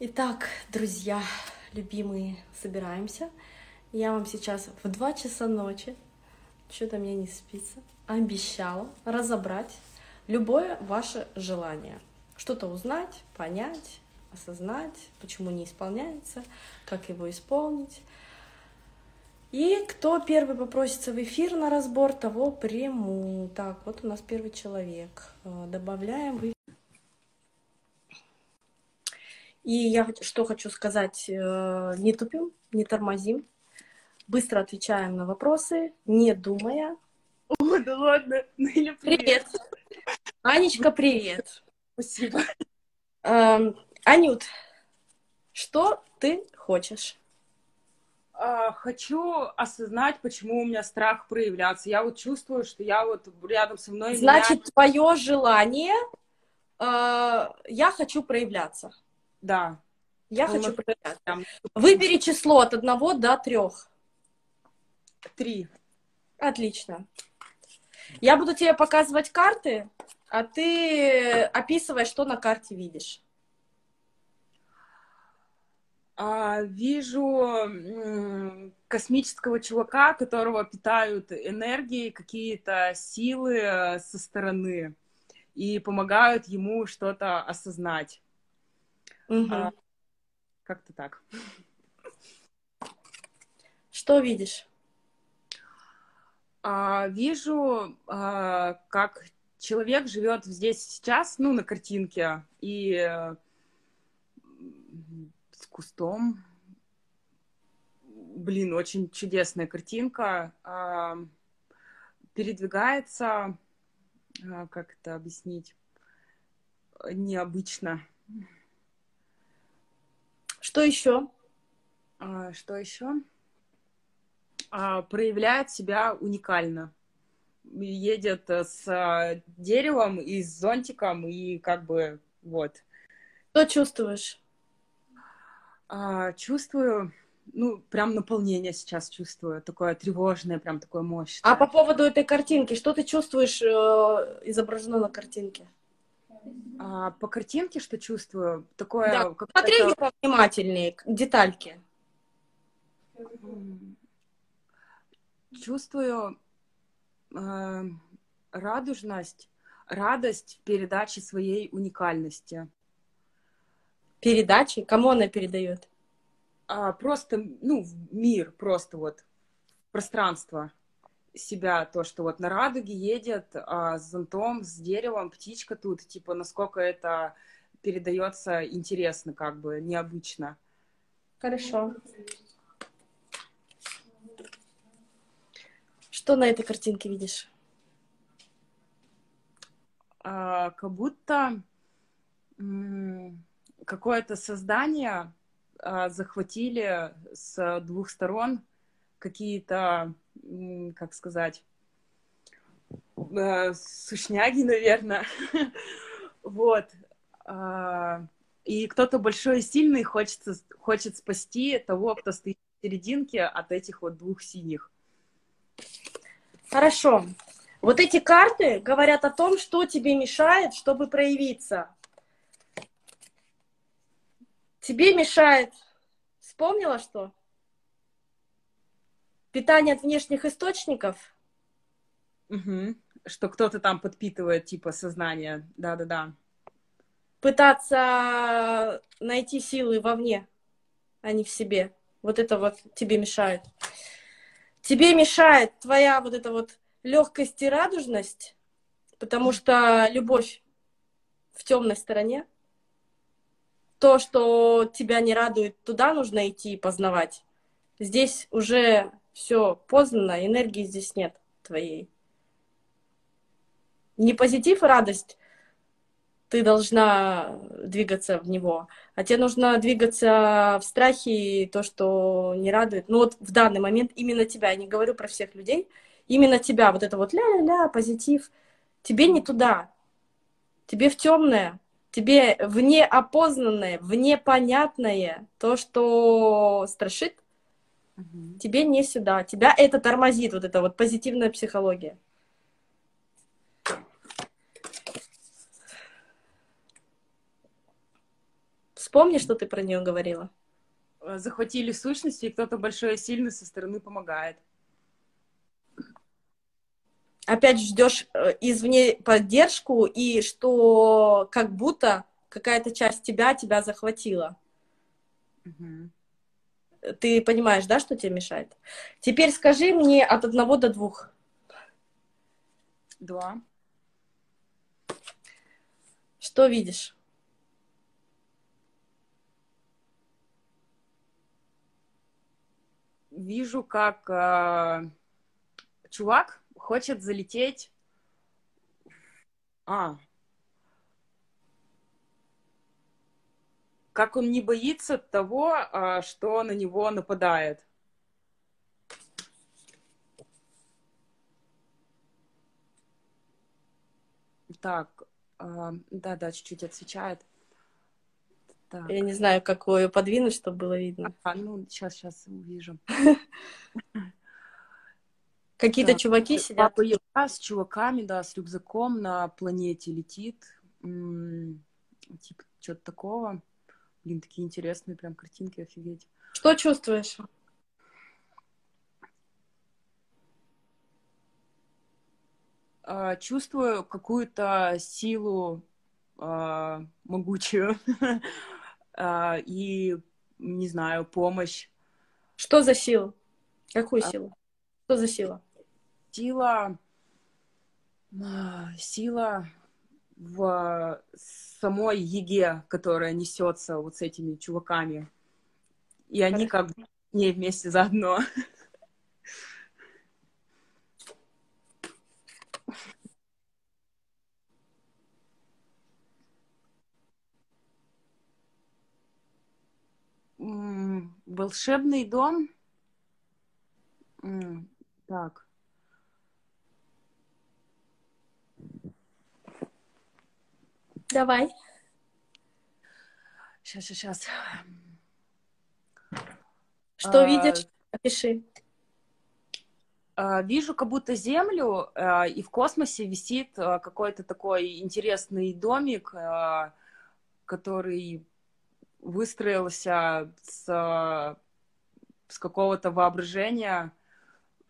Итак, друзья, любимые, собираемся. Я вам сейчас в 2 часа ночи, что-то мне не спится, обещала разобрать любое ваше желание. Что-то узнать, понять, осознать, почему не исполняется, как его исполнить. И кто первый попросится в эфир на разбор, того приму. Так, вот у нас первый человек. Добавляем в эфир. И я что хочу сказать, не тупим, не тормозим, быстро отвечаем на вопросы, не думая. О, да ладно. Или привет. Анечка, привет. Спасибо. Анют, что ты хочешь? Хочу осознать, почему у меня страх проявляться. Я вот чувствую, что я вот рядом со мной... Значит, твое желание, я хочу проявляться. Да. Я хочу проявляться. Прям... Выбери число от 1 до 3. 3. Отлично. Я буду тебе показывать карты, а ты описывай, что на карте видишь. Вижу космического чувака, которого питают энергией какие-то силы со стороны и помогают ему что-то осознать. Угу. Как-то так. Что видишь? Вижу, как человек живет здесь сейчас, ну, на картинке, и... с кустом. Блин, очень чудесная картинка. Передвигается, как это объяснить, необычно. Что еще? Что еще? Проявляет себя уникально. Едет с деревом и с зонтиком, и как бы вот. Что чувствуешь? Чувствую, ну, прям наполнение сейчас чувствую, такое тревожное, прям такое мощное. А по поводу этой картинки, что ты чувствуешь, изображено на картинке? По картинке что чувствую? Такое... Да. Смотри внимательнее, детальки. Чувствую радужность, радость передачи своей уникальности. Передачи? Кому она передает? Просто, ну, мир, просто вот пространство себя, то, что вот на радуге едет с зонтом, с деревом, птичка тут, типа, насколько это передается интересно, как бы, необычно. Хорошо. Что на этой картинке видишь? Как будто... какое-то создание захватили с 2 сторон какие-то, как сказать, сушняги, наверное. Вот. И кто-то большой и сильный хочет спасти того, кто стоит в серединке от этих вот 2 синих. Хорошо. Вот эти карты говорят о том, что тебе мешает, чтобы проявиться. Тебе мешает, вспомнила что? Питание от внешних источников? Угу. Что кто-то там подпитывает, типа, сознание. Да-да-да. Пытаться найти силы вовне, а не в себе. Вот это вот тебе мешает. Тебе мешает твоя вот эта вот легкость и радужность, потому что любовь в темной стороне. То, что тебя не радует, туда нужно идти и познавать. Здесь уже все познано, энергии здесь нет твоей. Не позитив и радость, ты должна двигаться в него, а тебе нужно двигаться в страхе и то, что не радует. Ну вот в данный момент именно тебя, я не говорю про всех людей, именно тебя, вот это вот ля-ля-ля, позитив, тебе не туда, тебе в темное. Тебе вне опознанное, вне понятное, то, что страшит, угу. Тебе не сюда. Тебя это тормозит, вот эта вот позитивная психология. Вспомни, что ты про нее говорила. Захватили сущности, и кто-то большой и сильный со стороны помогает. Опять ждешь извне поддержку, и что как будто какая-то часть тебя захватила. Угу. Ты понимаешь, да, что тебе мешает? Теперь скажи мне от 1 до 2. 2. Что видишь? Вижу, как чувак хочет залететь. Как он не боится того, что на него нападает. Так, да, чуть-чуть отвечает. Так. Я не знаю, как ее подвинуть, чтобы было видно. Сейчас увижу. Какие-то чуваки сидят. С чуваками, да, с рюкзаком на планете летит. Типа, что-то такого. Блин, такие интересные прям картинки, офигеть. Что чувствуешь? Чувствую какую-то силу могучую и, не знаю, помощь. Что за сила? Какую силу? Что за сила? Сила в самой еге, которая несется вот с этими чуваками. И они как бы не вместе заодно. Волшебный дом. Так. Давай. Сейчас. Что видишь? Пиши. Вижу как будто землю, и в космосе висит какой-то такой интересный домик, который выстроился с какого-то воображения,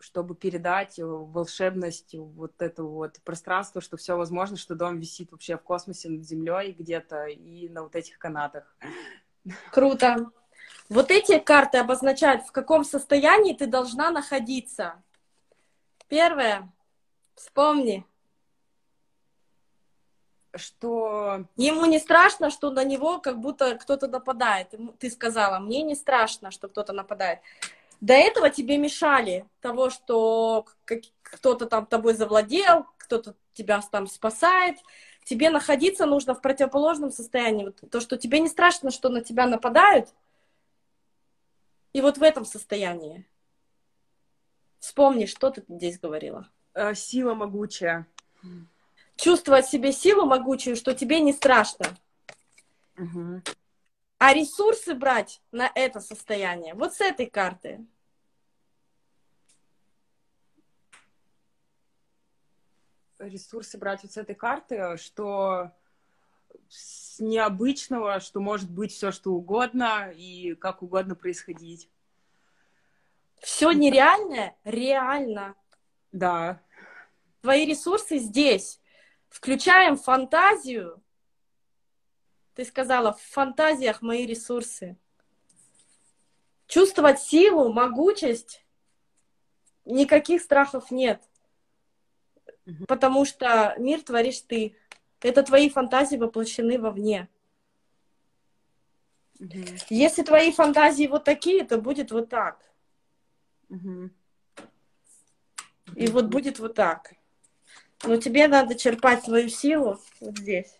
чтобы передать волшебность вот этого вот пространства, что все возможно, что дом висит вообще в космосе над землей где-то и на вот этих канатах. Круто. Вот эти карты обозначают, в каком состоянии ты должна находиться. Первое. Вспомни. Что... Ему не страшно, что на него как будто кто-то нападает. Ты сказала, мне не страшно, что кто-то нападает. До этого тебе мешали того, что кто-то там тобой завладел, кто-то тебя там спасает. Тебе находиться нужно в противоположном состоянии. Вот то, что тебе не страшно, что на тебя нападают. И вот в этом состоянии. Вспомни, что ты здесь говорила. Сила могучая. Чувствовать в себе силу могучую, что тебе не страшно. Угу. А ресурсы брать на это состояние. Вот с этой карты. Ресурсы брать вот с этой карты, что с необычного, что может быть все что угодно и как угодно происходить. Все нереальное реально. Да. Твои ресурсы здесь. Включаем фантазию. Ты сказала, в фантазиях мои ресурсы. Чувствовать силу, могучесть. Никаких страхов нет. Потому что мир творишь ты. Это твои фантазии воплощены вовне. Если твои фантазии вот такие, то будет вот так. И вот будет вот так. Но тебе надо черпать свою силу вот здесь.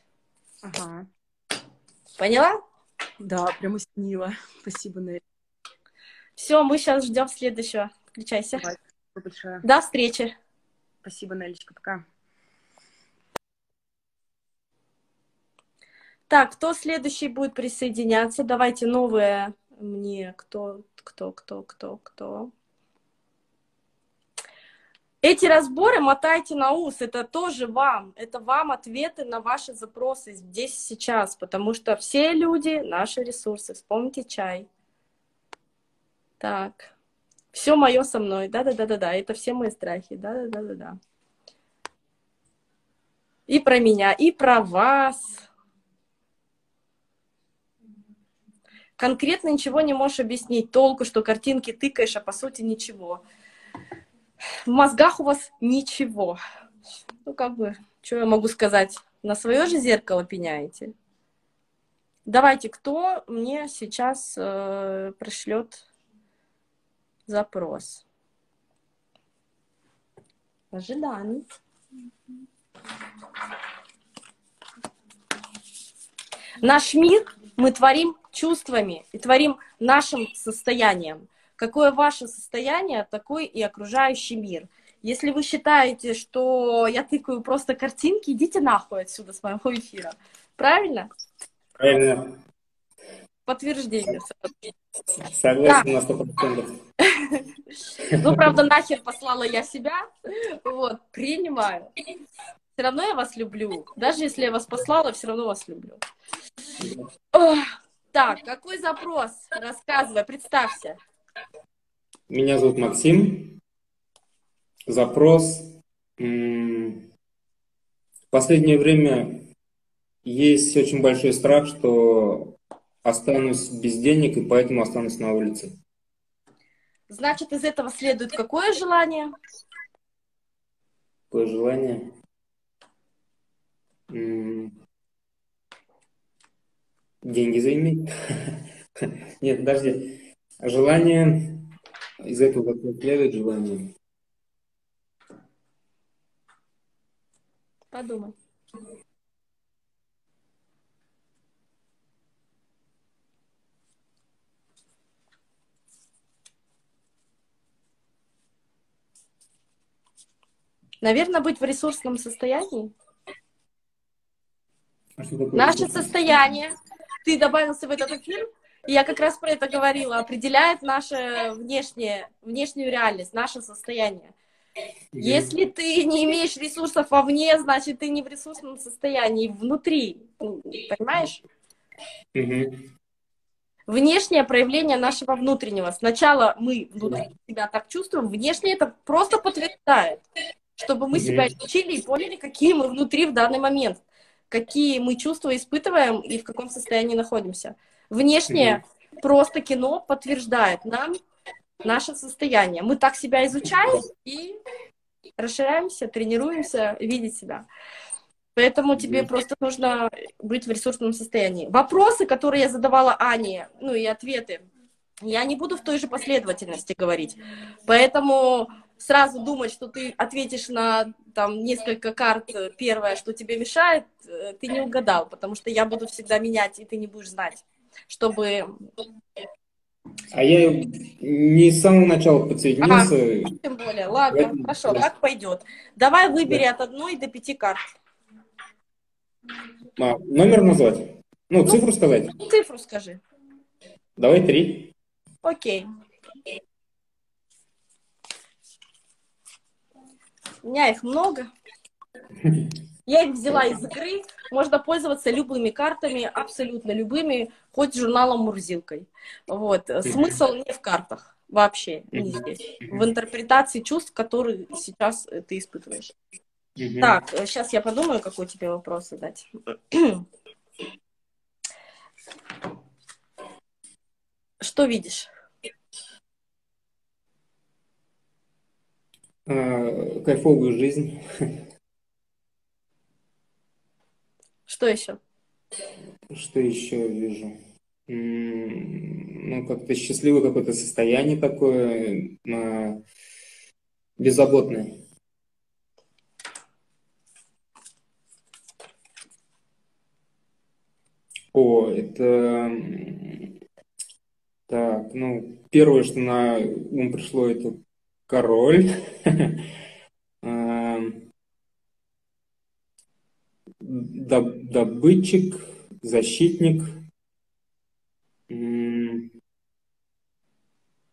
Ага. Поняла? Да, прямо снила. Спасибо, Нелли. Все, мы сейчас ждем следующего. Включайся. Давай, спасибо большое. До встречи. Спасибо, Нелечка. Пока. Так, кто следующий будет присоединяться? Давайте новые мне. Кто? Эти разборы мотайте на ус, это тоже вам. Это вам ответы на ваши запросы здесь и сейчас, потому что все люди — наши ресурсы. Вспомните чай. Так. Все мое со мной. Да-да-да-да-да. Это все мои страхи. Да-да-да-да-да. И про меня, и про вас. Конкретно ничего не можешь объяснить. Толку, что картинки тыкаешь, а по сути ничего. В мозгах у вас ничего. Ну, как бы, что я могу сказать? На свое же зеркало пеняете. Давайте, кто мне сейчас пришлет запрос? Ожиданий. Наш мир мы творим чувствами и творим нашим состоянием. Какое ваше состояние, такой и окружающий мир. Если вы считаете, что я тыкаю просто картинки, идите нахуй отсюда с моего эфира. Правильно? Правильно. Подтверждение. Согласен на 100%. Ну, правда, нахер послала я себя. Вот, принимаю. Все равно я вас люблю. Даже если я вас послала, все равно вас люблю. Так, какой запрос? Рассказывай, представься. Меня зовут Максим. Запрос. В последнее время есть очень большой страх, что останусь без денег и поэтому останусь на улице. Значит, из этого следует какое желание? Какое желание? Деньги заиметь? Нет, подожди. Желание, из этого следует желание. Подумай. Наверное, быть в ресурсном состоянии. Наше состояние. Ты добавился в этот фильм. И я как раз про это говорила. Определяет нашу внешнюю реальность, наше состояние. Если ты не имеешь ресурсов вовне, значит, ты не в ресурсном состоянии. Внутри. Понимаешь? Внешнее проявление нашего внутреннего. Сначала мы внутри себя так чувствуем. Внешне это просто подтверждает. Чтобы мы себя изучили и поняли, какие мы внутри в данный момент. Какие мы чувства испытываем и в каком состоянии находимся. Внешне просто кино подтверждает нам наше состояние. Мы так себя изучаем и расширяемся, тренируемся, видеть себя. Поэтому тебе просто нужно быть в ресурсном состоянии. Вопросы, которые я задавала Ане, ну и ответы, я не буду в той же последовательности говорить. Поэтому сразу думать, что ты ответишь на там, несколько карт, первое, что тебе мешает, ты не угадал, потому что я буду всегда менять, и ты не будешь знать. Чтобы... А я не с самого начала подсоединился. Ага, тем более. Ладно, я... хорошо, так пойдет. Давай выбери от 1 до 5 карт. А, номер назвать? Ну, цифру сказать? Цифру скажи. Давай 3. Окей. У меня их много. Я их взяла из игры. Можно пользоваться любыми картами, абсолютно любыми, хоть журналом-мурзилкой. Вот. Смысл не в картах вообще, не здесь. В интерпретации чувств, которые сейчас ты испытываешь. Так, сейчас я подумаю, какой тебе вопрос задать. Что видишь? Кайфовую жизнь. Что еще? Что еще вижу? Ну, как-то счастливое какое-то состояние такое, беззаботное. О, это... Так, ну, первое, что на ум пришло, это король. Добытчик, защитник,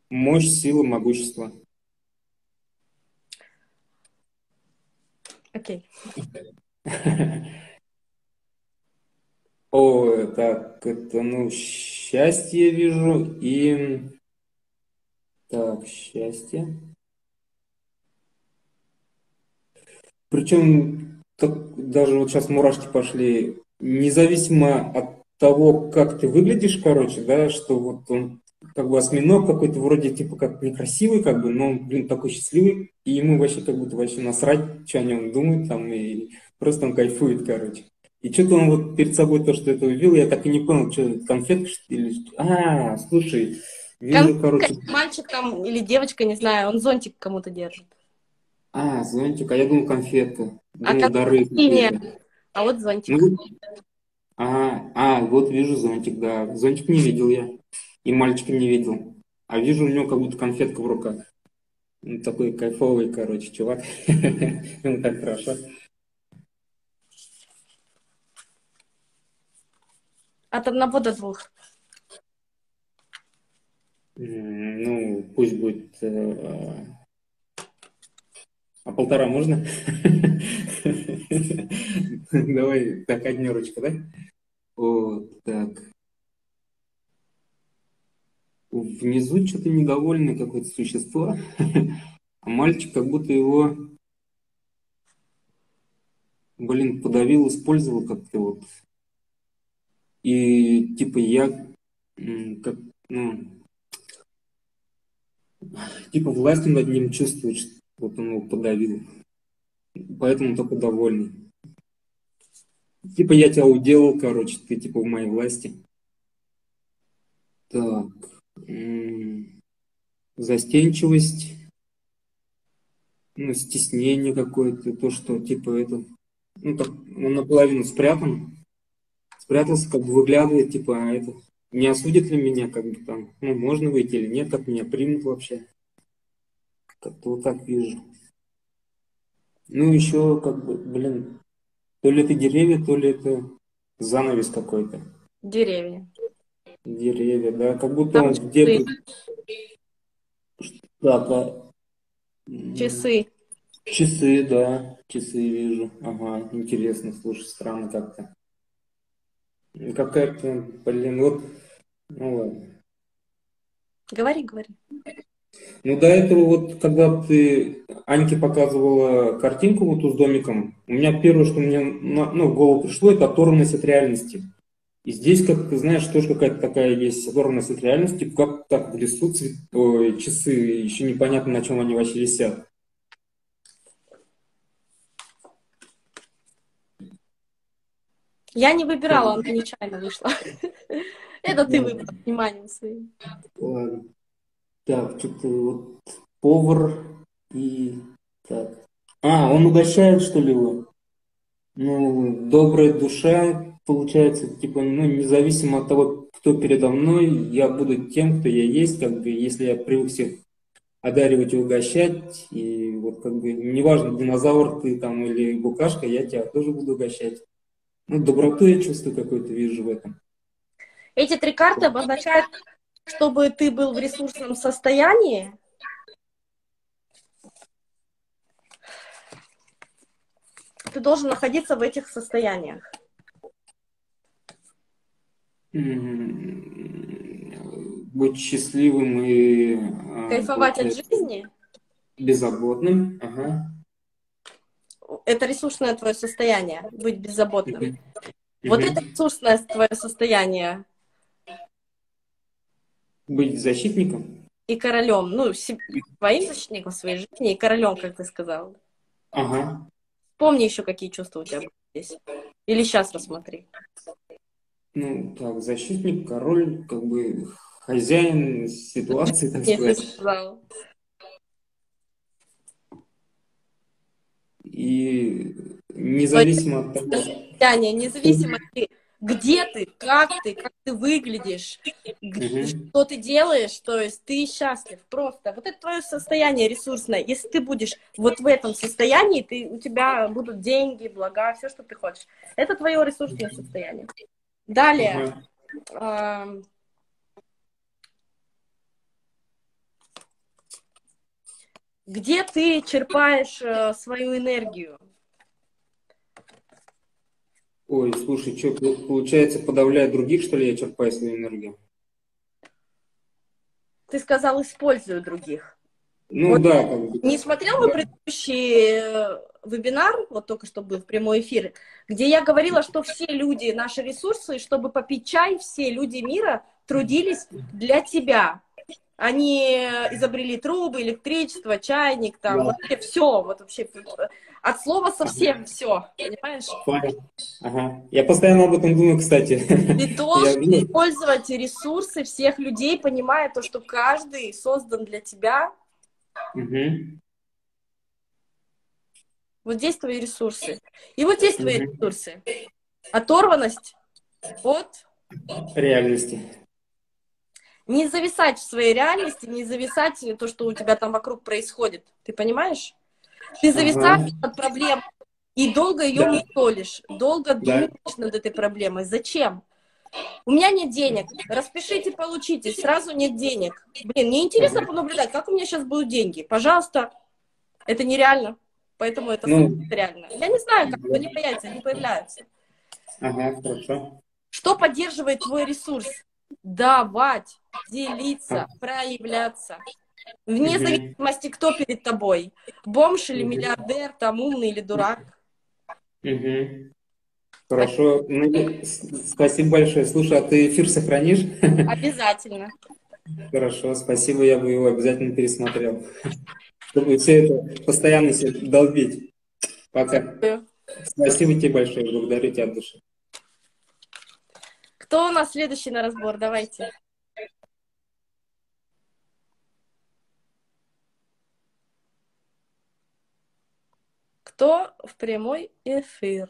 мощь, сила, могущество. Окей. О, так, это, ну, счастье вижу и... Так, счастье. Причем даже вот сейчас мурашки пошли, независимо от того, как ты выглядишь, короче, да, что вот он как бы осьминог какой-то вроде типа как некрасивый, как бы, но он, блин, такой счастливый, и ему вообще как будто вообще насрать, что о нем думают там, и просто он кайфует, короче. И что-то он вот перед собой то, что это увидел, я так и не понял, что это конфетка или что. А, слушай, вижу, короче. Мальчик там или девочка, не знаю, он зонтик кому-то держит. А, зонтик, а я думал конфеты. Думал, дары. А вот зонтик. Ну, вот вижу зонтик, да. Зонтик не видел я. И мальчика не видел. А вижу у него как будто конфетка в руках. Он такой кайфовый, короче, чувак. Он так хорошо. От одного до двух. Ну, пусть будет... А полтора можно? Давай, так, одна ручка, да? Вот так. Внизу что-то недовольное какое-то существо. А мальчик как будто его... Блин, подавил, использовал как-то вот... И типа я как, ну, типа власть над ним чувствует, что вот он его подавил. Поэтому только довольный. Типа я тебя уделал, короче, ты типа в моей власти. Так. Застенчивость. Ну, стеснение какое-то. То, что типа это... Ну, так, он наполовину спрятан. Спрятался, как бы выглядывает, типа, а это не осудит ли меня, как бы там, ну, можно выйти или нет, как меня примут вообще. Как-то вот так вижу. Ну, еще, как бы, блин, то ли это деревья, то ли это занавес какой-то. Деревья. Деревья, да, как будто там он где-то... Что-то... Часы. Часы, да, часы вижу. Ага, интересно, слушай, странно как-то. Какая-то, блин, вот, ну ладно. Говори, говори. Ну, до этого вот, когда ты Аньке показывала картинку вот с домиком, у меня первое, что мне в голову пришло, это оторванность от реальности. И здесь, как ты знаешь, тоже какая-то такая есть оторванность от реальности, как так в лесу часы, еще непонятно, на чем они вообще висят. Я не выбирала, она нечаянно вышла. Это ты выбрал вниманием своим. Ладно. Так, что-то вот повар и так. А, он угощает, что ли, его? Ну, добрая душа, получается, типа, ну, независимо от того, кто передо мной, я буду тем, кто я есть, как бы, если я привык всех одаривать и угощать, и вот, как бы, неважно, динозавр ты там или букашка, я тебя тоже буду угощать. Ну, доброту я чувствую какую-то, вижу в этом. Эти три карты обозначают, чтобы ты был в ресурсном состоянии. Ты должен находиться в этих состояниях. Быть счастливым и... Кайфовать от жизни. Беззаботным, ага. Это ресурсное твое состояние, быть беззаботным. Вот это ресурсное твое состояние. Быть защитником? И королем. Ну, своим защитником в своей жизни и королем, как ты сказал. Ага. Помни еще, какие чувства у тебя были здесь. Или сейчас рассмотри. Ну, так, защитник, король, как бы хозяин ситуации, так сказать. И независимо от того... Таня, независимо от того, где ты, как ты выглядишь, что ты делаешь, то есть ты счастлив просто. Вот это твое состояние ресурсное. Если ты будешь вот в этом состоянии, у тебя будут деньги, блага, все, что ты хочешь. Это твое ресурсное состояние. Далее. Где ты черпаешь свою энергию? Ой, слушай, что, получается, подавляя других, что ли, я черпаю свою энергию? Ты сказал, использую других. Ну вот да. Не смотрел вы предыдущий вебинар, вот только что был в прямой эфире, где я говорила, что все люди наши ресурсы, чтобы попить чай, все люди мира трудились для тебя. Они изобрели трубы, электричество, чайник, там, да. Вообще все, вот вообще от слова совсем все, понимаешь? Ага. Я постоянно об этом думаю, кстати. Ты должен использовать ресурсы всех людей, понимая то, что каждый создан для тебя. Угу. Вот здесь твои ресурсы. И вот здесь твои ресурсы. Оторванность от реальности. Не зависать в своей реальности, не зависать то, что у тебя там вокруг происходит. Ты понимаешь? Ты зависаешь от проблемы и долго ее мусолишь, долго думаешь над этой проблемой. Зачем? У меня нет денег. Распишите, получите. Сразу нет денег. Блин, мне интересно понаблюдать, как у меня сейчас будут деньги. Пожалуйста. Это нереально. Поэтому это реально. Я не знаю, как они появятся, они появляются. Ага, хорошо. Что поддерживает твой ресурс? Давать, делиться, проявляться. Вне зависимости, кто перед тобой. Бомж или миллиардер, там умный или дурак. Хорошо. Ну, спасибо большое. Слушай, а ты эфир сохранишь? Обязательно. Хорошо, спасибо, я бы его обязательно пересмотрел. Чтобы все это постоянно себе долбить. Пока. Спасибо тебе большое, благодарю тебя от души. Кто у нас следующий на разбор? Давайте. Кто в прямой эфир?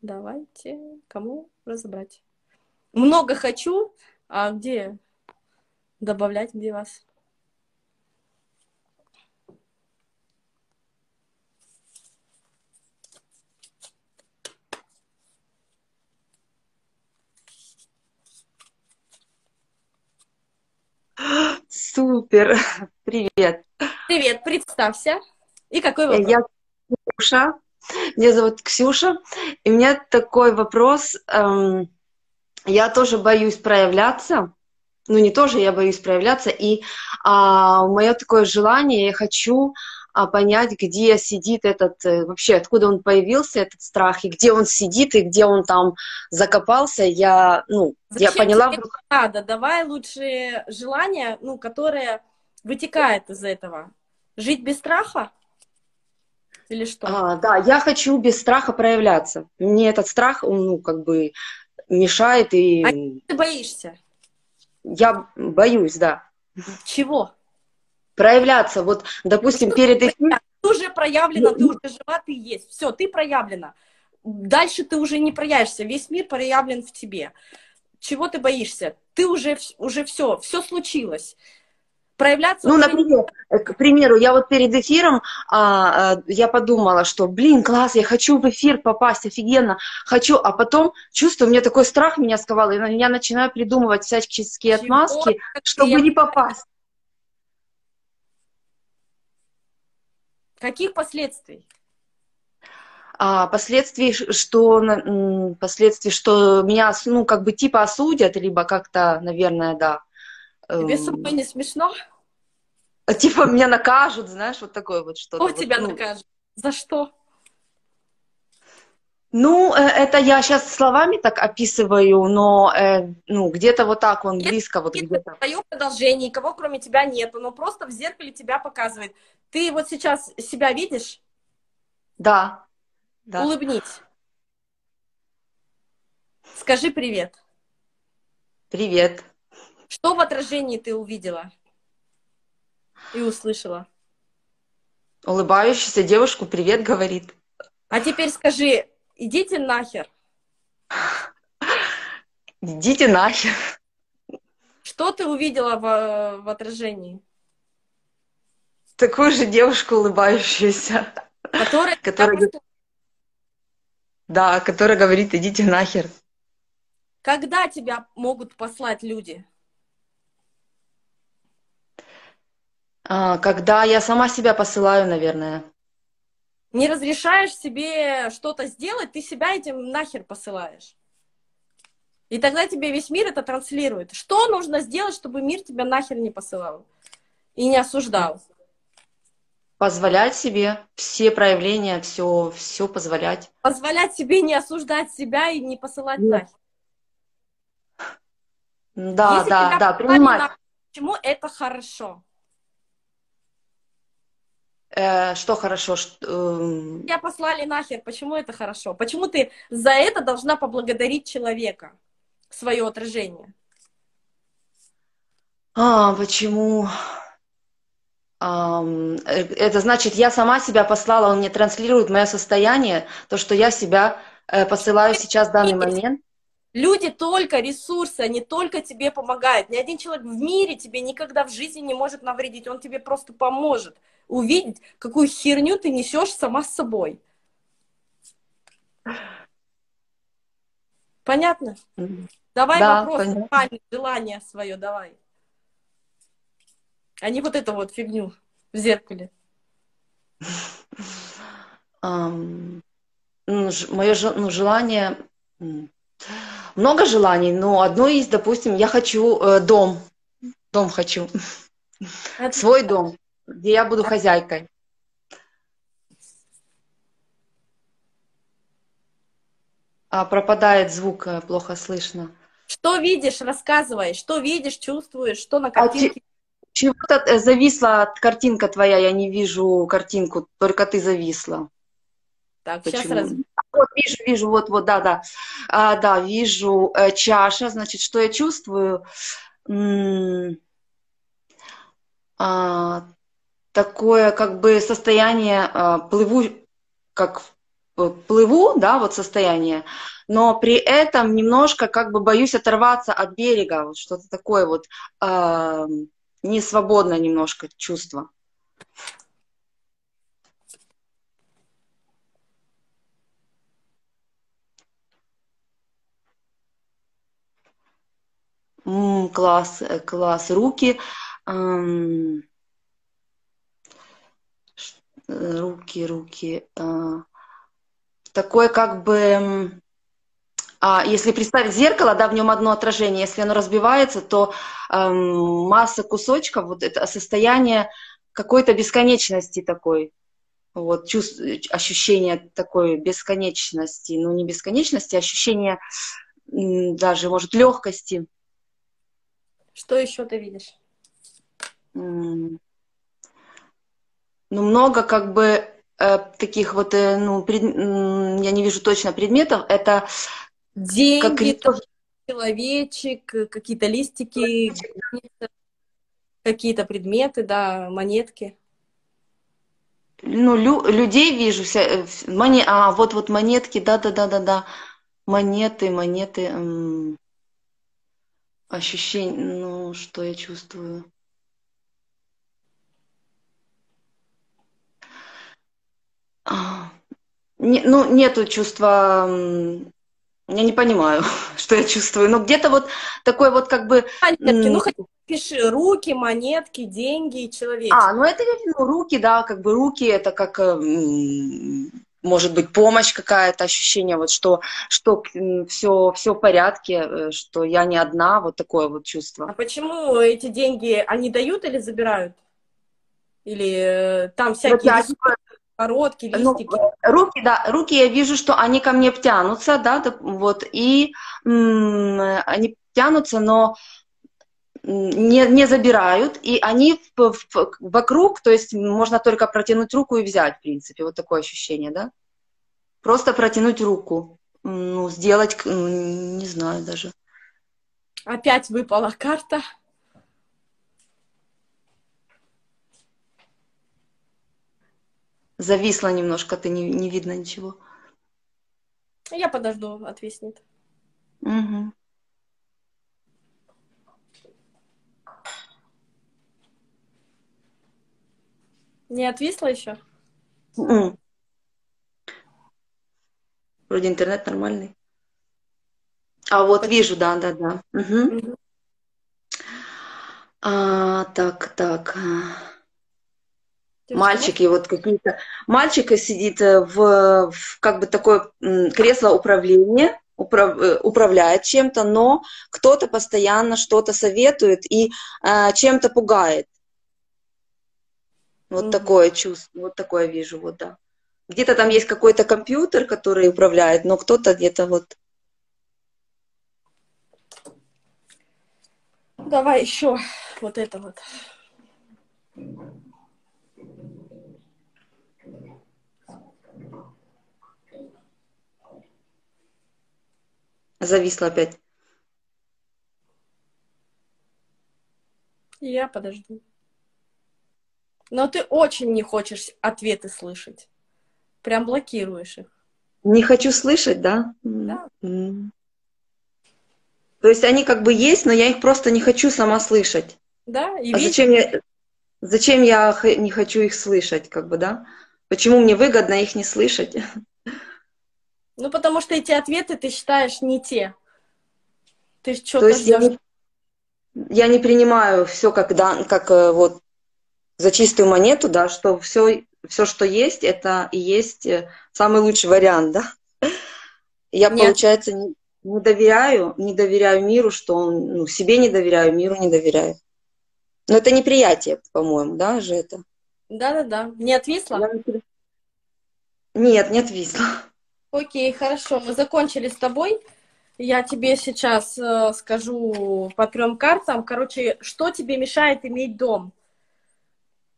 Давайте, кому разобрать? Много хочу, а где добавлять, где вас? Супер! Привет! Привет, представься. И какой вопрос? Я Ксюша. Меня зовут Ксюша, и у меня такой вопрос. Я тоже боюсь проявляться, ну не тоже, я боюсь проявляться, и мое такое желание, я хочу понять, где сидит этот, вообще откуда он появился, этот страх, и где он сидит, и где он там закопался, я, ну, зачем я поняла. Вдруг... Надо, давай лучше желание, ну, которое вытекает из этого. Жить без страха? Или что? Да, я хочу без страха проявляться. Мне этот страх, он, ну, как бы мешает и... А ты боишься? Я боюсь, да. Чего? Проявляться. Вот, допустим, ну, перед этим... Ты уже проявлена, ты уже жива, ты есть. Все, ты проявлена. Дальше ты уже не проявишься. Весь мир проявлен в тебе. Чего ты боишься? Ты уже все, все случилось. Проявляться... Ну, например, к примеру, я вот перед эфиром, я подумала, что, блин, класс, я хочу в эфир попасть, офигенно, хочу, а потом чувствую, у меня такой страх меня сковал, и я начинаю придумывать всяческие отмазки, чтобы не попасть. Каких последствий? Последствий, что меня, ну, как бы типа осудят, либо как-то, наверное, да. Тебе самой не смешно? Типа меня накажут, знаешь, вот такое вот что-то. Кто тебя накажет? За что? Ну, это я сейчас словами так описываю, но ну, где-то вот так он близко. Вот где-то. Твое продолжение, никого кроме тебя нету, но просто в зеркале тебя показывает. Ты вот сейчас себя видишь? Да. Да. Улыбнись. Скажи привет. Привет. Что в отражении ты увидела и услышала? Улыбающаяся девушку привет говорит. А теперь скажи, идите нахер. Идите нахер. Что ты увидела в отражении? Такую же девушку улыбающуюся. Которая... Да, которая говорит, идите нахер. Когда тебя могут послать люди? Когда я сама себя посылаю, наверное. не разрешаешь себе что-то сделать, ты себя этим нахер посылаешь. И тогда тебе весь мир это транслирует. Что нужно сделать, чтобы мир тебя нахер не посылал и не осуждал? Позволять себе все проявления, все позволять. Позволять себе не осуждать себя и не посылать нахер. Да, если да, принимать. Нахер, почему это хорошо? Что хорошо? Тебя послали нахер, почему это хорошо? Почему ты за это должна поблагодарить человека, свое отражение? Почему? Это значит, я сама себя послала, он мне транслирует мое состояние, то, что я себя посылаю сейчас в данный момент. Люди только ресурсы, они только тебе помогают. Ни один человек в мире тебе никогда в жизни не может навредить, он тебе просто поможет увидеть, какую херню ты несешь сама с собой. Понятно? Давай да, вопрос, понятно. Желание свое давай. А не вот эту вот фигню в зеркале. Мое желание... Много желаний, но одно из, допустим, я хочу дом. Дом хочу. Свой дом, где я буду хозяйкой. Пропадает звук, плохо слышно. Что видишь, рассказывай. Что видишь, чувствуешь, что на картинке. Чего-то зависла картинка твоя, я не вижу картинку, только ты зависла. Так, почему? Сейчас раз... Вот, вижу, вот, да. Да, вижу чаша, значит, что я чувствую? Такое, как бы, состояние плыву, да, вот состояние, но при этом немножко, как бы, боюсь оторваться от берега, вот что-то такое вот... несвободно немножко чувство. Класс, руки. Руки. Такое как бы... если представить зеркало, да, в нем одно отражение, если оно разбивается, то масса кусочков, вот это состояние какой-то бесконечности такой, вот, ощущение такой бесконечности, ну не бесконечности, ощущение даже, может, легкости. Что еще ты видишь? Много как бы таких вот, я не вижу точно предметов, это... Деньги, как... человечек, какие-то листики, какие-то предметы, да, монетки. Людей вижу, вот монетки, да, монеты, ощущение, что я чувствую. Нету чувства... Я не понимаю, что я чувствую. Но где-то вот такой вот как бы... Монетки, пиши руки, монетки, деньги, человечек. Это руки, да, как бы руки, это как, может быть, помощь какая-то, ощущение, вот что все в порядке, что я не одна, вот такое вот чувство. А почему эти деньги, они дают или забирают? Или там всякие... Породки, листики. Руки, да, руки я вижу, что они ко мне тянутся, да, вот, и они тянутся, но не забирают, и они вокруг, то есть можно только протянуть руку и взять, в принципе, вот такое ощущение, да. Просто протянуть руку, сделать, не знаю даже. Опять выпала карта. Зависла немножко, ты не видно ничего. Я подожду, отвиснет. Угу. Не отвисла еще? Вроде интернет нормальный. Вот вижу, да. Угу. Так. Мальчик, и вот какие-то... Мальчик сидит в как бы такое кресло управления, управляет чем-то, но кто-то постоянно что-то советует и чем-то пугает. Вот такое чувство, вот такое вижу, вот, да. Где-то там есть какой-то компьютер, который управляет, но кто-то где-то вот... Давай еще вот это вот. Зависла опять. Я подожду. Но ты очень не хочешь ответы слышать. Прям блокируешь их. Не хочу слышать, да? Да. То есть они как бы есть, но я их просто не хочу сама слышать. Да, и а зачем я не хочу их слышать, как бы, да? Почему мне выгодно их не слышать? Ну, потому что эти ответы ты считаешь не те. Ты что-то ждёшь. Я не принимаю все как вот за чистую монету, да, что все, что есть, это и есть самый лучший вариант, да? Я, получается, не доверяю миру, что он, ну, себе не доверяю, миру не доверяю. Но это неприятие, по-моему, да, же это? Да-да-да. Не отвисла? Нет, не отвисла. Окей, хорошо, мы закончили с тобой. Я тебе сейчас скажу по 3 картам. Короче, что тебе мешает иметь дом?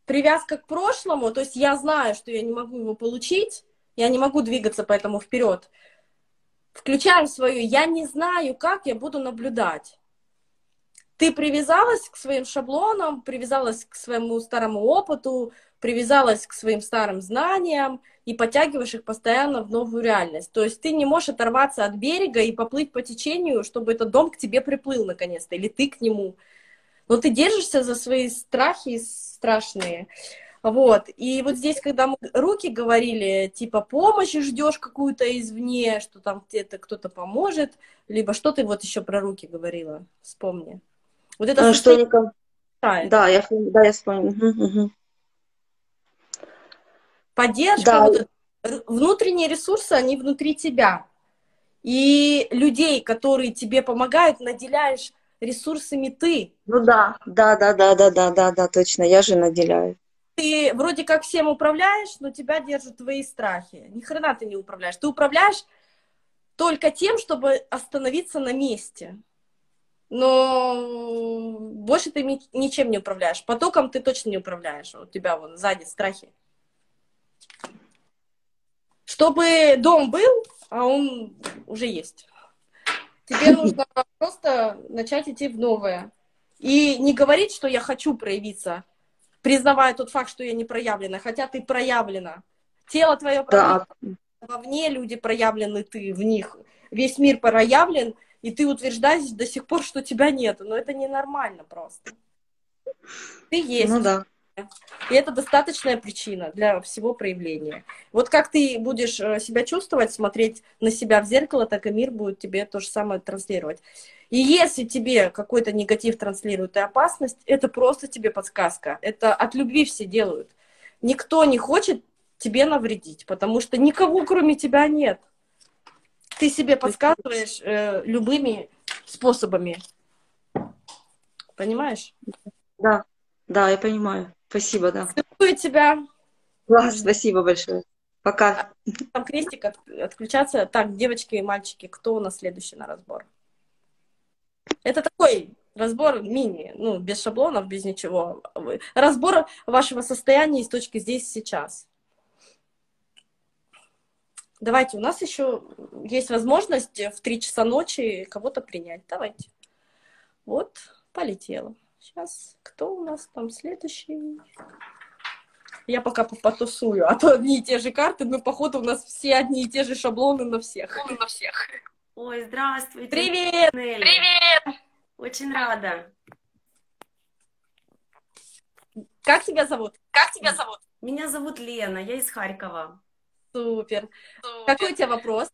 Привязка к прошлому, то есть я знаю, что я не могу его получить, я не могу двигаться поэтому вперед. Включаем свою «я не знаю, как я буду наблюдать». Ты привязалась к своим шаблонам, привязалась к своему старому опыту, привязалась к своим старым знаниям и подтягиваешь их постоянно в новую реальность. То есть ты не можешь оторваться от берега и поплыть по течению, чтобы этот дом к тебе приплыл наконец-то, или ты к нему. Но ты держишься за свои страхи страшные. Вот. И вот здесь, когда мы руки говорили, типа помощи ждешь какую-то извне, что там где-то кто-то поможет, либо что ты вот еще про руки говорила, вспомни. Вот это состояние... что... Да, я вспомнила. Угу. Поддержка, да. Вот, внутренние ресурсы, они внутри тебя. И людей, которые тебе помогают, наделяешь ресурсами ты. Ну да, точно, я же наделяю. Ты вроде как всем управляешь, но тебя держат твои страхи. Ни хрена ты не управляешь. Ты управляешь только тем, чтобы остановиться на месте. Но больше ты ничем не управляешь. Потоком ты точно не управляешь. У тебя вон сзади страхи. Чтобы дом был, а он уже есть. Тебе нужно просто начать идти в новое. И не говорить, что я хочу проявиться, признавая тот факт, что я не проявлена, хотя ты проявлена. Тело твое проявлено, вовне люди проявлены, ты в них. Весь мир проявлен, и ты утверждаешь до сих пор, что тебя нет. Но это ненормально просто. Ты есть. Ну да. И это достаточная причина для всего проявления. Вот как ты будешь себя чувствовать, смотреть на себя в зеркало, так и мир будет тебе то же самое транслировать. И если тебе какой-то негатив транслирует и опасность, это просто тебе подсказка. Это от любви все делают. Никто не хочет тебе навредить, потому что никого кроме тебя нет. Ты себе подсказываешь любыми способами. Понимаешь? Да. Да, я понимаю. Спасибо, да. Целую тебя. Класс, спасибо большое. Пока. Там крестик отключаться. Так, девочки и мальчики, кто у нас следующий на разбор? Это такой разбор мини, ну, без шаблонов, без ничего. Разбор вашего состояния из точки здесь и сейчас. Давайте, у нас еще есть возможность в 3 часа ночи кого-то принять. Давайте. Вот, полетела. Сейчас, кто у нас там следующий? Я пока потусую, а то одни и те же карты, но походу у нас все одни и те же шаблоны на всех. Ой, здравствуйте. Привет! Нелли. Привет! Очень рада. Как тебя зовут? Меня зовут Лена, я из Харькова. Супер. Какой у тебя вопрос?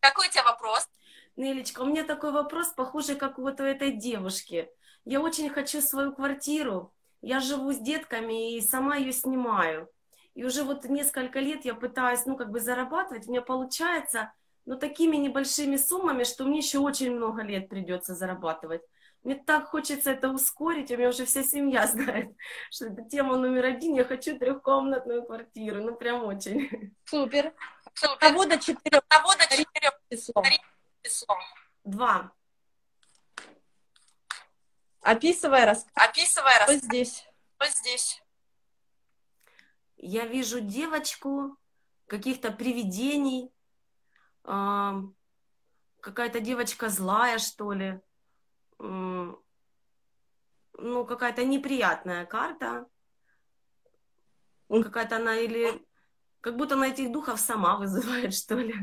Нелечка, у меня такой вопрос, похожий, как вот у этой девушки. Я очень хочу свою квартиру. Я живу с детками и сама ее снимаю. И уже вот несколько лет я пытаюсь, ну, как бы зарабатывать, у меня получается, но такими небольшими суммами, что мне еще очень много лет придется зарабатывать. Мне так хочется это ускорить, у меня уже вся семья знает, что это тема номер один, я хочу 3-комнатную квартиру, ну, прям очень. Супер. А вот до 4 число. 2. Описывай, рассказывай. Что здесь? Я вижу девочку, каких-то привидений, какая-то девочка злая, что ли, ну, какая-то неприятная карта, какая-то она или, как будто она этих духов сама вызывает, что ли,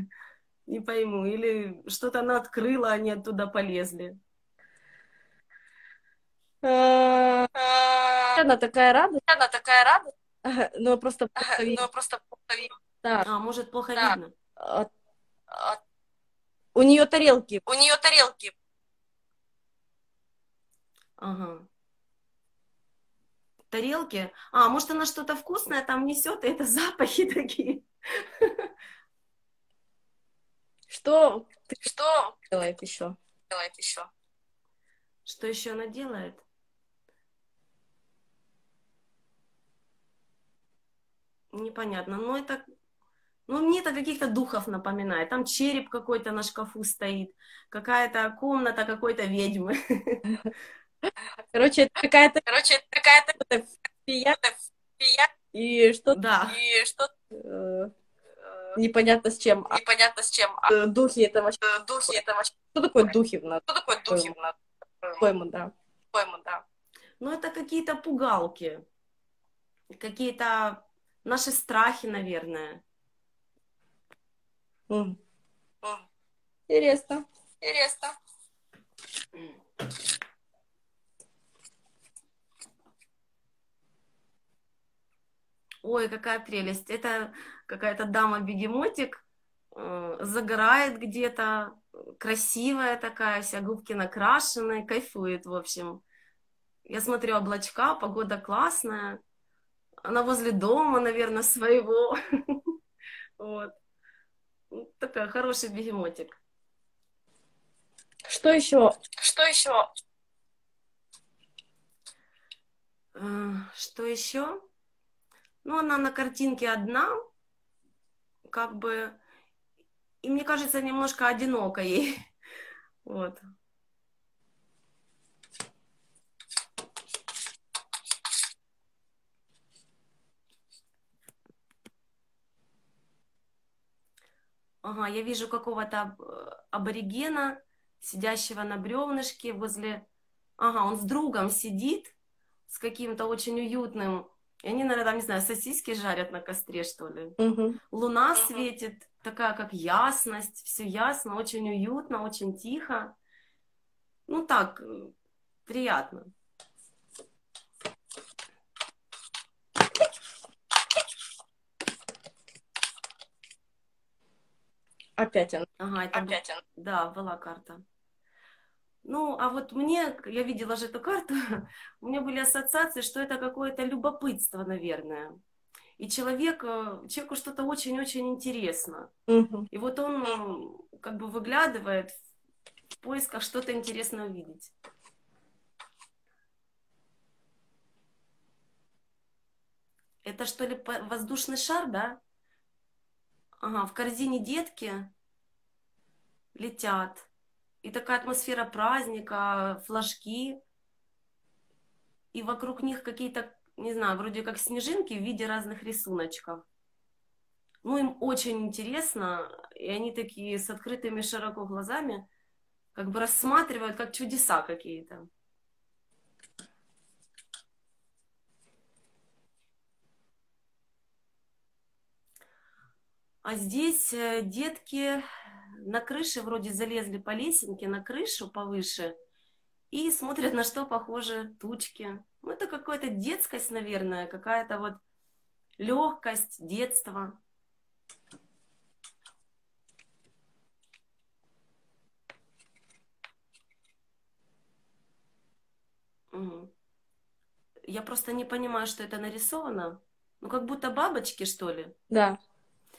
не пойму, или что-то она открыла, они оттуда полезли. Она такая рада. Но просто плохо видно. Да. А, может, плохо видно. У нее тарелки. Ага. Тарелки? А, может, она что-то вкусное там несет, и это запахи такие. Что? Что делает еще? Что еще она делает? Непонятно, но это... Ну, мне это каких-то духов напоминает. Там череп какой-то на шкафу стоит, какая-то комната какой-то ведьмы. Короче, это какая-то... И что-то... Да. И что-то... Непонятно с чем. Духи это вообще... Что такое духи в нас? Пойму, да. Ну, это какие-то пугалки. Какие-то... Наши страхи, наверное. Интересно. Ой, какая прелесть. Это какая-то дама-бегемотик загорает где-то, красивая такая, вся губки накрашены, кайфует, в общем. Я смотрю облачка, погода классная. Она возле дома, наверное, своего. Вот. Такой хороший бегемотик. Что еще? Ну, она на картинке одна, как бы, и мне кажется, немножко одиноко ей. Вот. Ага, я вижу какого-то аборигена, сидящего на бревнышке возле... Ага, он с другом сидит, с каким-то очень уютным. И они, наверное, там, не знаю, сосиски жарят на костре, что ли. Луна светит, такая как ясность, все ясно, очень уютно, очень тихо. Ну так, приятно. Опять она. Ага, это опять она. Да, была карта. Ну, а вот мне, я видела же эту карту, у меня были ассоциации, что это какое-то любопытство, наверное. И человеку что-то очень-очень интересно. И вот он как бы выглядывает в поисках что-то интересное увидеть. Это что ли воздушный шар, да? Ага, в корзине детки летят. И такая атмосфера праздника, флажки. И вокруг них какие-то, не знаю, вроде как снежинки в виде разных рисуночков. Ну, им очень интересно. И они такие с открытыми широко глазами как бы рассматривают как чудеса какие-то. А здесь детки на крыше вроде залезли по лесенке, на крышу повыше, и смотрят, на что похожи тучки. Ну, это какая-то детскость, наверное, какая-то вот легкость детства. Я просто не понимаю, что это нарисовано. Ну, как будто бабочки, что ли? Да.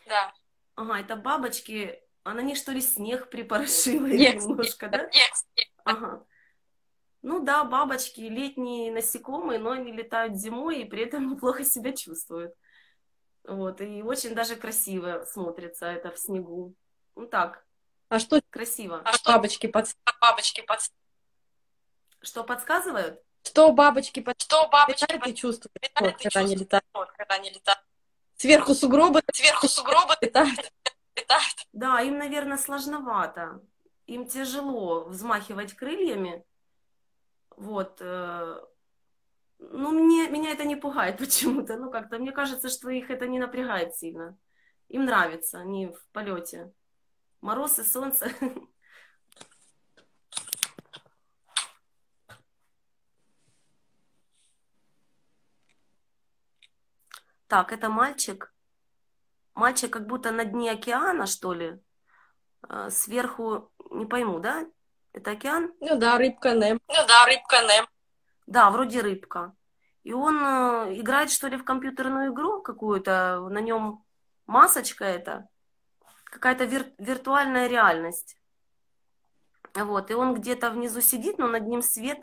Да. Ага, это бабочки. А на них, что ли, снег припорошила немножко, да? Нет. Ага. Ну да, бабочки, летние насекомые, но они летают зимой и при этом плохо себя чувствуют. Вот, и очень даже красиво смотрится это в снегу. Ну так. А что красиво? А что бабочки под... Что подсказывают? Что бабочки чувствуют, когда они летают. Сверху сугробы летают. Да, им, наверное, сложновато. Им тяжело взмахивать крыльями. Вот. Ну, меня это не пугает почему-то. Ну, как-то мне кажется, что их это не напрягает сильно. Им нравится, они в полете. Мороз и солнце. Так, это мальчик. Мальчик как будто на дне океана, что ли? Сверху, не пойму, да? Это океан? Ну да, рыбка Нем. Да, вроде рыбка. И он играет, что ли, в компьютерную игру какую-то. На нем масочка это. Какая-то виртуальная реальность. Вот, и он где-то внизу сидит, но над ним свет.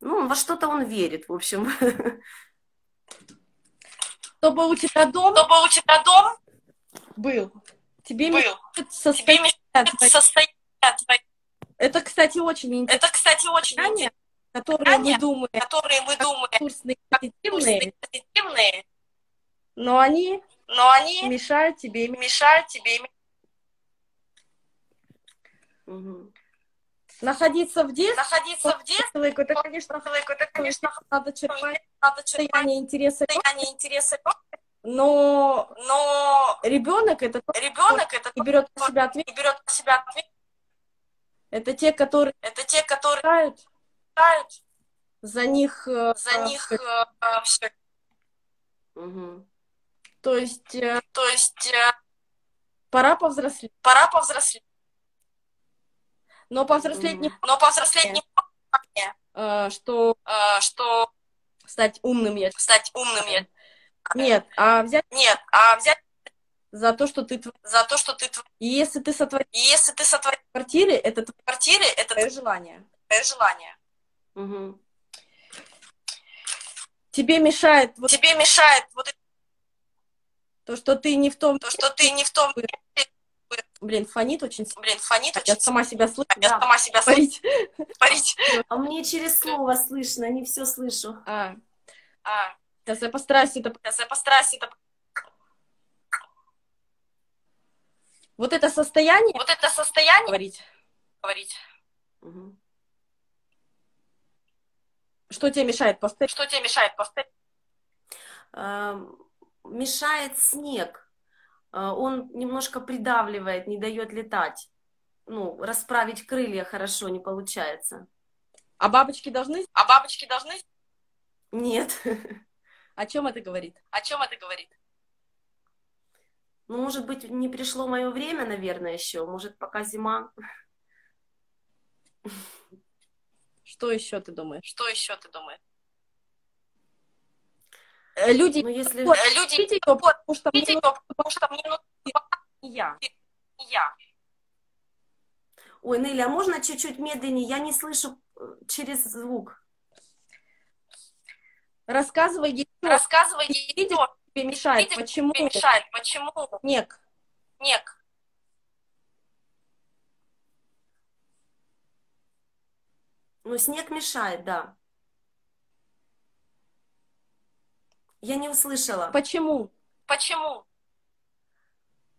Ну, во что-то он верит, в общем. Чтобы у тебя дом был. Тебе мешает состояние. Это, кстати, очень интересно. Которые мы думаем, курсные, позитивные, но они мешают тебе. Угу. Находиться в детстве, это, конечно, надо черпать состояние интересы, но ребенок это и берет на себя ответственность. Это те, которые играют, за них все. Угу. То есть пора повзрослеть. Но повзрослеть не что стать умным я. Нет, а взять за то, что ты и если ты сотворишь в квартире, это твое желание. Угу. Тебе мешает то, что ты не в том. Блин, фонит очень. Я сама себя слышу. А мне через слово слышно, не все слышу. Сейчас я постараюсь это... Вот это состояние... Говорить. Угу. Что тебе мешает поставить? Мешает снег. Он немножко придавливает, не дает летать. Ну, расправить крылья хорошо не получается. А бабочки должны? Нет. О чем это говорит? Ну, может быть, не пришло мое время, наверное, еще. Может, пока зима. Что еще ты думаешь? Люди, потому что мне нужна я. Ой, Нелли, а можно чуть-чуть медленнее? Я не слышу через звук. Рассказывай ей. Тебе мешает, почему? Нек. Ну, снег мешает, да. Я не услышала. Почему?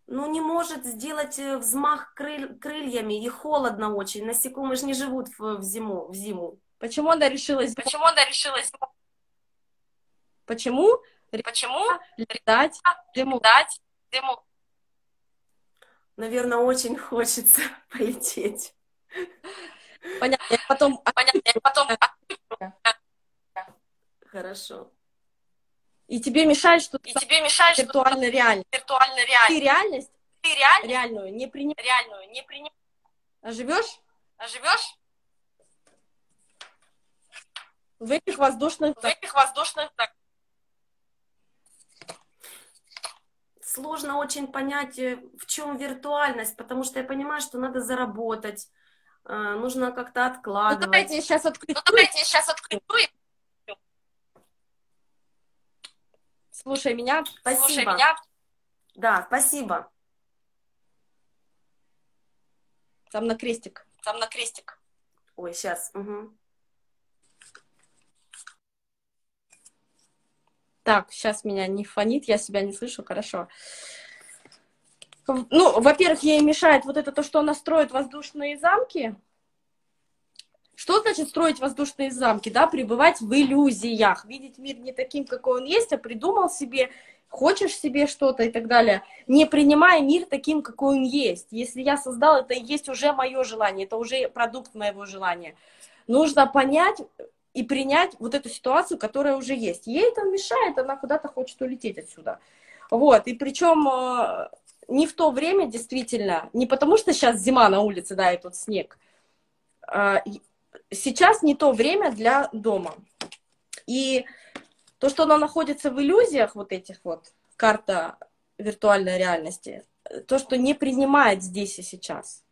Ну, не может сделать взмах крыльями, и холодно очень. Насекомые же не живут в зиму. Почему она решилась? Почему? Летать зиму. Наверное, очень хочется полететь. Понятно, я потом... Хорошо. И тебе мешает, что виртуальная реальность. Ты реальность? Реальную не принимаешь. А живешь? В этих воздушных... сложно очень понять, в чем виртуальность, потому что я понимаю, что надо заработать, нужно как-то откладывать. Ну, давайте я сейчас открою. Слушай меня. Спасибо. Да, спасибо. Там на крестик. Ой, сейчас. Угу. Так, сейчас меня не фонит, я себя не слышу, хорошо. Ну, во-первых, ей мешает вот это то, что она строит воздушные замки. Что значит строить воздушные замки? Да, пребывать в иллюзиях, видеть мир не таким, какой он есть, а придумал себе, хочешь себе что-то и так далее, не принимая мир таким, какой он есть. Если я создал, это и есть уже мое желание, это уже продукт моего желания. Нужно понять и принять вот эту ситуацию, которая уже есть. Ей это мешает, она куда-то хочет улететь отсюда. Вот, и причем не в то время действительно, не потому что сейчас зима на улице, да, и тут снег. Сейчас не то время для дома. И то, что она находится в иллюзиях, вот этих вот, карта виртуальной реальности, то, что не принимает здесь и сейчас.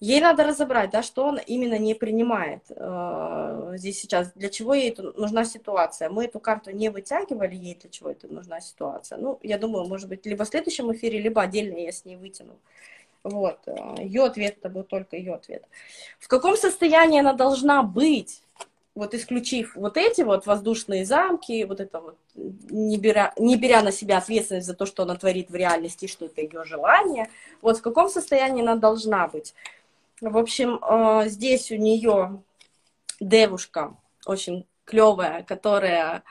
Ей надо разобрать, да, что она именно не принимает здесь сейчас, для чего ей нужна ситуация. Мы эту карту не вытягивали, ей для чего это нужна ситуация. Ну, я думаю, может быть, либо в следующем эфире, либо отдельно я с ней вытяну. Вот, ее ответ, это был только ее ответ. В каком состоянии она должна быть, вот исключив вот эти вот воздушные замки, вот это вот, не беря на себя ответственность за то, что она творит в реальности, что это ее желание, вот в каком состоянии она должна быть. В общем, здесь у нее девушка очень клевая, которая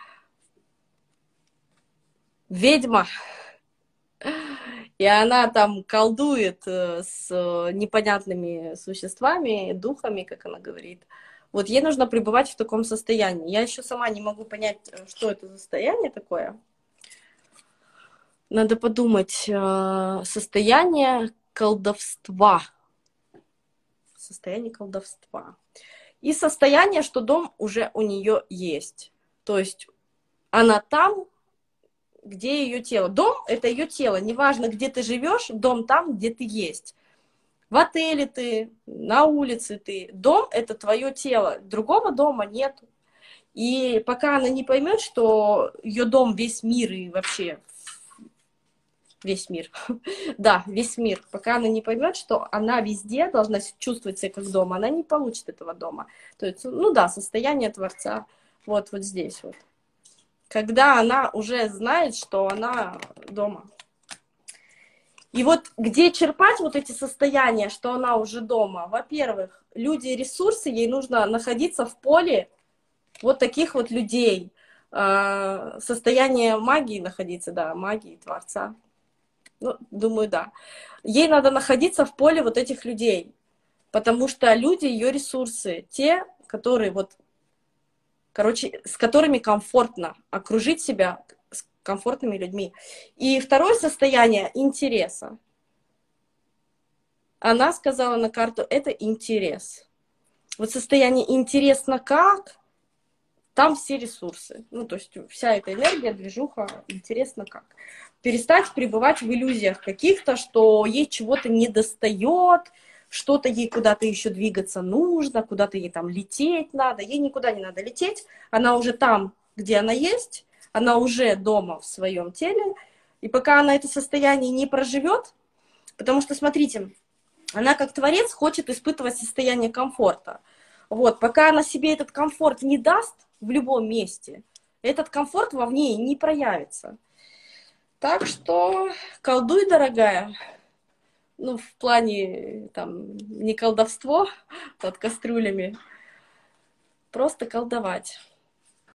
ведьма, и она там колдует с непонятными существами, духами, как она говорит. Вот ей нужно пребывать в таком состоянии. Я еще сама не могу понять, что это за состояние такое. Надо подумать. Состояние колдовства. Состояние колдовства. И состояние, что дом уже у нее есть. То есть она там, где ее тело. Дом – это ее тело. Неважно, где ты живешь, дом там, где ты есть. В отеле ты, на улице ты. Дом – это твое тело. Другого дома нет. И пока она не поймет, что ее дом – весь мир и вообще… Весь мир. Да, весь мир. Пока она не поймет, что она везде должна чувствовать себя как дома, она не получит этого дома. То есть, ну да, состояние Творца. Вот, вот здесь вот. Когда она уже знает, что она дома. И вот где черпать вот эти состояния, что она уже дома? Во-первых, люди и ресурсы, ей нужно находиться в поле вот таких вот людей. Состояние магии находиться, да, магии Творца. Ну, думаю, да. Ей надо находиться в поле вот этих людей, потому что люди, ее ресурсы, те, которые вот, короче, с которыми комфортно окружить себя, с комфортными людьми. И второе состояние — интереса. Она сказала на карту — это интерес. Вот состояние «интересно как», там все ресурсы. Ну, то есть вся эта энергия, движуха, интересно как. Перестать пребывать в иллюзиях каких-то, что ей чего-то недостает, что-то ей куда-то еще двигаться нужно, куда-то ей там лететь надо. Ей никуда не надо лететь. Она уже там, где она есть. Она уже дома в своем теле. И пока она это состояние не проживет, потому что, смотрите, она как творец хочет испытывать состояние комфорта. Вот, пока она себе этот комфорт не даст в любом месте, этот комфорт вовне не проявится. Так что колдуй, дорогая. Ну, в плане, там, не колдовство под кастрюлями, просто колдовать.